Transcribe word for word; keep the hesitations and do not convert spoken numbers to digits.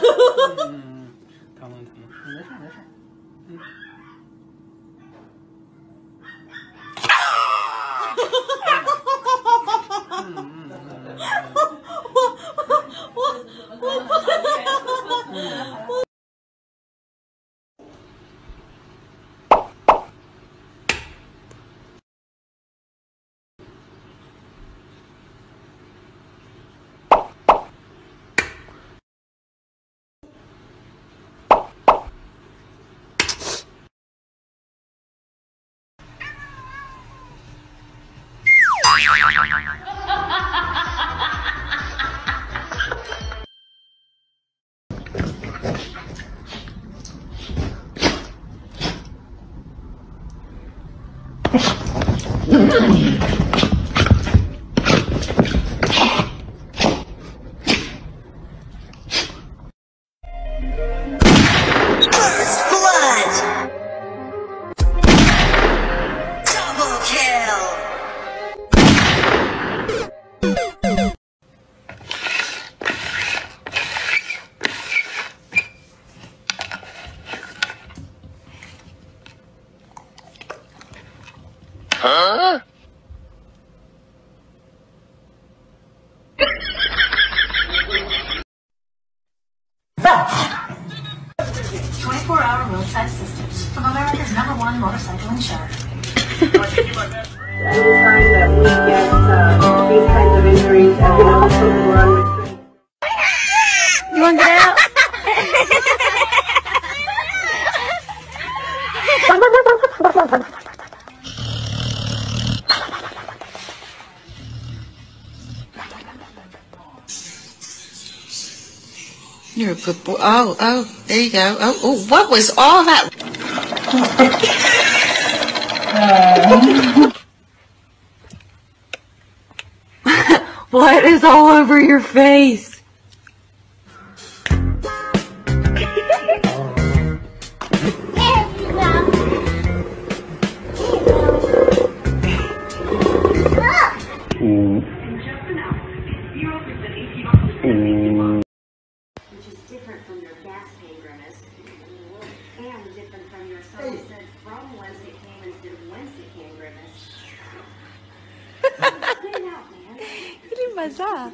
嗯，疼疼，没事没事。嗯。嗯嗯嗯。我我我我。 twenty-four hour roadside assistance from America's number one motorcycle insurer. You want to get out? You're a good boy. Oh, oh, there you go. Oh, oh, what was all that? uh. What is all over your face? Bazar.